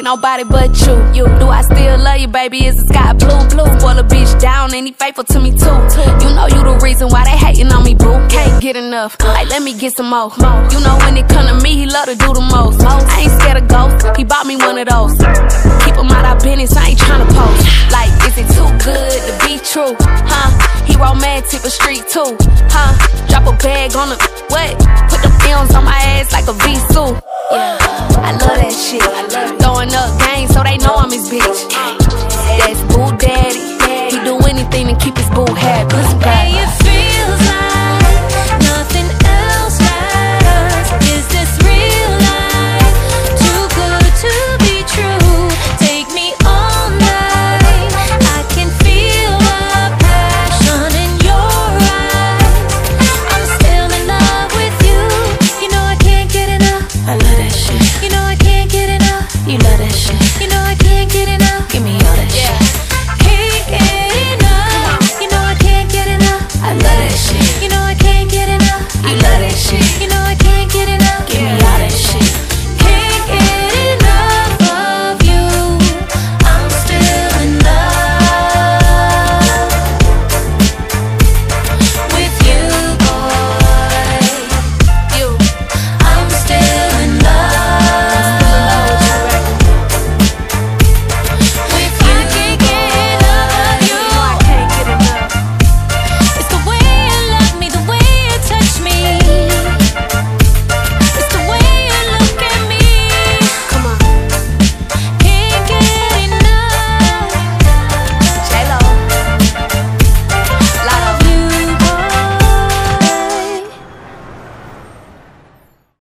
see nobody but you. Do I still love you, baby? Is the sky blue? Boil a bitch down and he faithful to me too. You know you the reason why they hating on me, boo. Can't get enough, like let me get some more. You know when it come to me, he love to do the most. I ain't scared of ghosts, he bought me one of those. Keep him out of business, I ain't tryna post. Like, is it too good to be true? He romantic but street too. Drop a bag on the what? Put the films on my ass like a Evisu. I love that shit. Throwing up games so they know I'm his bitch. That's Boo Daddy. He do anything to keep his boo happy.